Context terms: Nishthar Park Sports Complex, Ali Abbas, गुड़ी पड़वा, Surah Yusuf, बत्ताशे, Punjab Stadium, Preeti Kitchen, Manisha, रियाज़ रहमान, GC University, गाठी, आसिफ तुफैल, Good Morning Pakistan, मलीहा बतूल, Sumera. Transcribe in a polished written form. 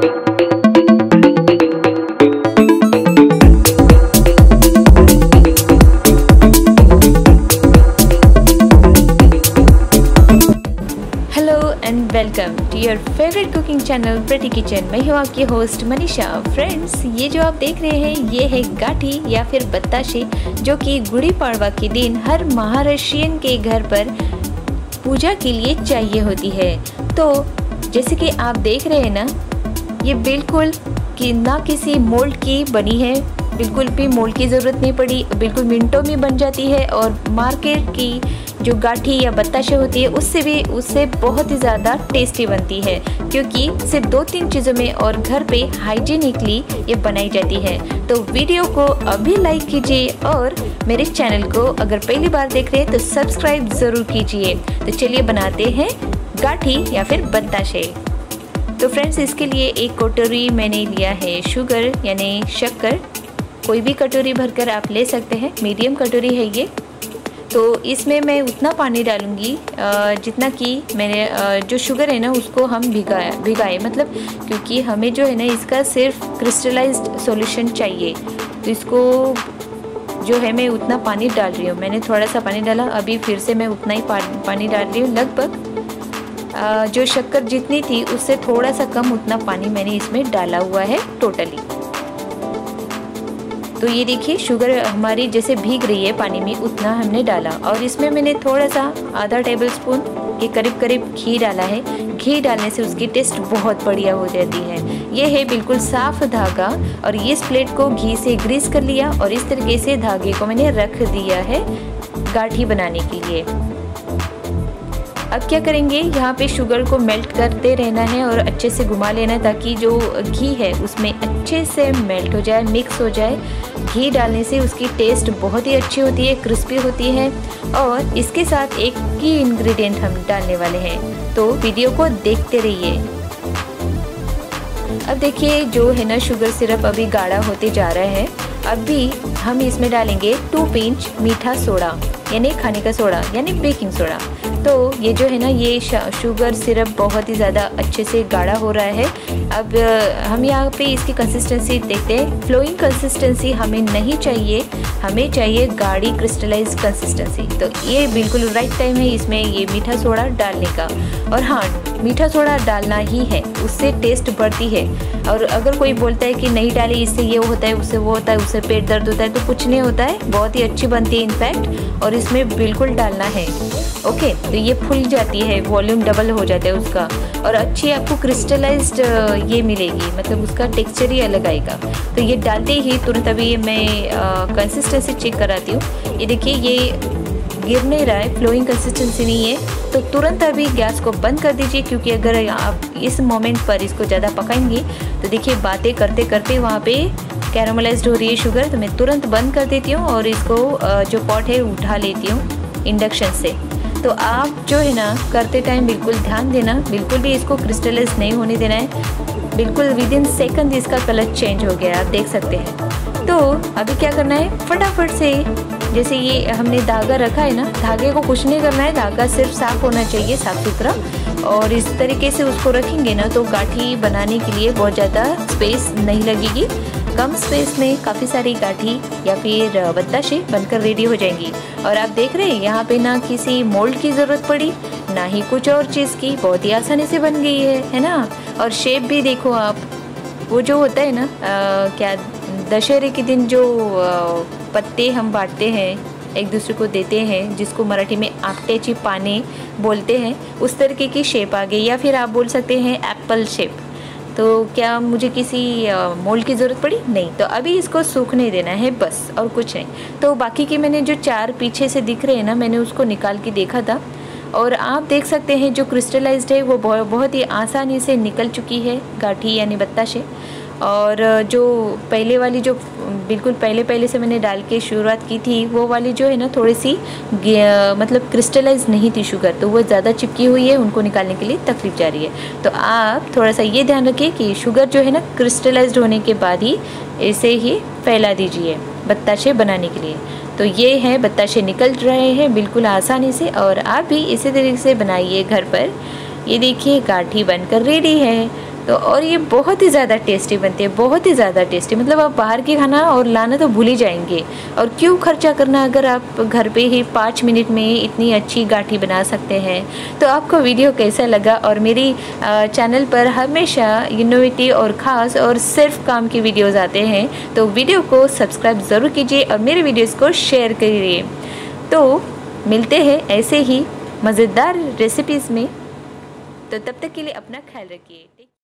Welcome to your favourite cooking channel Preeti kitchen. मैं हूँ आपकी होस्ट मनीषा। फ्रेंड्स, ये जो आप देख रहे हैं ये है गाठी या फिर बत्ताशे, जो कि गुड़ी पड़वा के दिन हर महाराष्ट्रियन के घर पर पूजा के लिए चाहिए होती है। तो जैसे कि आप देख रहे हैं ना, ये बिल्कुल कि ना किसी मोल्ड की बनी है, बिल्कुल भी मोल्ड की ज़रूरत नहीं पड़ी, बिल्कुल मिनटों में बन जाती है। और मार्केट की जो गाठी या बत्ताशे होती है उससे बहुत ही ज़्यादा टेस्टी बनती है, क्योंकि सिर्फ 2-3 चीज़ों में और घर पे हाइजीनिकली ये बनाई जाती है। तो वीडियो को अभी लाइक कीजिए और मेरे चैनल को अगर पहली बार देख रहे हैं तो सब्सक्राइब ज़रूर कीजिए। तो चलिए बनाते हैं गाठी या फिर बत्ताशे। तो फ्रेंड्स, इसके लिए एक कटोरी मैंने लिया है शुगर यानी शक्कर। कोई भी कटोरी भरकर आप ले सकते हैं, मीडियम कटोरी है ये। तो इसमें मैं उतना पानी डालूंगी जितना कि मैंने जो शुगर है ना उसको हम भिगाए, मतलब क्योंकि हमें जो है ना इसका सिर्फ क्रिस्टलाइज्ड सॉल्यूशन चाहिए। तो इसको जो है मैं उतना पानी डाल रही हूँ। मैंने थोड़ा सा पानी डाला, अभी फिर से मैं उतना ही पानी डाल रही हूँ। लगभग जो शक्कर जितनी थी उससे थोड़ा सा कम उतना पानी मैंने इसमें डाला हुआ है टोटली। तो ये देखिए शुगर हमारी जैसे भीग रही है पानी में, उतना हमने डाला। और इसमें मैंने थोड़ा सा आधा टेबलस्पून के करीब घी डाला है। घी डालने से उसकी टेस्ट बहुत बढ़िया हो जाती है। ये है बिल्कुल साफ़ धागा और ये इस प्लेट को घी से ग्रीस कर लिया और इस तरीके से धागे को मैंने रख दिया है गाठी बनाने के लिए। अब क्या करेंगे, यहाँ पे शुगर को मेल्ट करते रहना है और अच्छे से घुमा लेना है, ताकि जो घी है उसमें अच्छे से मेल्ट हो जाए, मिक्स हो जाए। घी डालने से उसकी टेस्ट बहुत ही अच्छी होती है, क्रिस्पी होती है। और इसके साथ एक की इंग्रेडिएंट हम डालने वाले हैं, तो वीडियो को देखते रहिए। अब देखिए जो है ना शुगर सिरप अभी गाढ़ा होते जा रहा है। अभी हम इसमें डालेंगे 2 पिंच मीठा सोडा यानी खाने का सोडा यानी बेकिंग सोडा। तो ये जो है ना ये शुगर सिरप बहुत ही ज़्यादा अच्छे से गाढ़ा हो रहा है। अब हम यहाँ पे इसकी कंसिस्टेंसी देखते हैं। फ्लोइंग कंसिस्टेंसी हमें नहीं चाहिए, हमें चाहिए गाढ़ी क्रिस्टलाइज कंसिस्टेंसी। तो ये बिल्कुल राइट टाइम है इसमें ये मीठा सोडा डालने का। और हाँ, मीठा सोडा डालना ही है, उससे टेस्ट बढ़ती है। और अगर कोई बोलता है कि नहीं डाले, इससे ये होता है, उससे वो होता है, उससे पेट दर्द होता है, तो कुछ नहीं होता है, बहुत ही अच्छी बनती है इनफैक्ट। और इसमें बिल्कुल डालना है। ओके, तो ये फूल जाती है, वॉल्यूम डबल हो जाता है उसका, और अच्छी आपको क्रिस्टलाइज्ड ये मिलेगी, मतलब उसका टेक्सचर ही अलग आएगा। तो ये डालते ही तुरंत अभी मैं कंसिस्टेंसी चेक कराती हूँ। ये देखिए ये गिर नहीं रहा है, फ्लोइंग कंसिस्टेंसी नहीं है। तो तुरंत अभी गैस को बंद कर दीजिए, क्योंकि अगर आप इस मोमेंट पर इसको ज़्यादा पकाएंगे तो देखिए बातें करते करते वहाँ पे कैरामलाइज्ड हो रही है शुगर। तो मैं तुरंत बंद कर देती हूँ और इसको जो पॉट है उठा लेती हूँ इंडक्शन से। तो आप जो है ना करते टाइम बिल्कुल ध्यान देना, बिल्कुल भी इसको क्रिस्टलाइज नहीं होने देना है। बिल्कुल विदिन सेकंड इसका कलर चेंज हो गया, आप देख सकते हैं। तो अभी क्या करना है, फटाफट से जैसे ये हमने धागा रखा है ना, धागे को कुछ नहीं करना है, धागा सिर्फ साफ होना चाहिए, साफ सुथरा। और इस तरीके से उसको रखेंगे ना तो गाठी बनाने के लिए बहुत ज़्यादा स्पेस नहीं लगेगी। कम स्पेस में काफ़ी सारी गाठी या फिर बत्ताशे बनकर रेडी हो जाएंगी। और आप देख रहे हैं यहाँ पे ना किसी मोल्ड की ज़रूरत पड़ी, ना ही कुछ और चीज़ की, बहुत ही आसानी से बन गई है ना। और शेप भी देखो आप, वो जो होता है ना क्या दशहरे के दिन जो पत्ते हम बांटते हैं, एक दूसरे को देते हैं, जिसको मराठी में आपटेची पाने बोलते हैं, उस तरीके की शेप आ गई, या फिर आप बोल सकते हैं एप्पल शेप। तो क्या मुझे किसी मोल्ड की ज़रूरत पड़ी? नहीं। तो अभी इसको सूखने देना है बस, और कुछ नहीं। तो बाकी के मैंने जो 4 पीछे से दिख रहे हैं ना, मैंने उसको निकाल के देखा था, और आप देख सकते हैं जो क्रिस्टलाइज्ड है वो बहुत ही आसानी से निकल चुकी है गाठी यानी बत्ताशे। और जो पहले वाली जो बिल्कुल पहले से मैंने डाल के शुरुआत की थी, वो वाली जो है ना थोड़ी सी मतलब क्रिस्टलाइज नहीं थी शुगर, तो वो ज़्यादा चिपकी हुई है, उनको निकालने के लिए तकलीफ जा रही है। तो आप थोड़ा सा ये ध्यान रखिए कि शुगर जो है ना क्रिस्टलाइज्ड होने के बाद ही ऐसे ही फैला दीजिए बत्ताशे बनाने के लिए। तो ये है बत्ताशे निकल रहे हैं बिल्कुल आसानी से, और आप भी इसी तरीके से बनाइए घर पर। ये देखिए गाठी बनकर रेडी है। तो और ये बहुत ही ज़्यादा टेस्टी बनती है, बहुत ही ज़्यादा टेस्टी। मतलब आप बाहर के खाना और लाना तो भूल ही जाएंगे, और क्यों खर्चा करना अगर आप घर पे ही 5 मिनट में इतनी अच्छी गाठी बना सकते हैं। तो आपको वीडियो कैसा लगा, और मेरी चैनल पर हमेशा इनोवेटिव और ख़ास और सिर्फ काम की वीडियोज़ आते हैं, तो वीडियो को सब्सक्राइब ज़रूर कीजिए और मेरे वीडियोज़ को शेयर करिए। तो मिलते हैं ऐसे ही मज़ेदार रेसिपीज़ में, तो तब तक के लिए अपना ख्याल रखिए।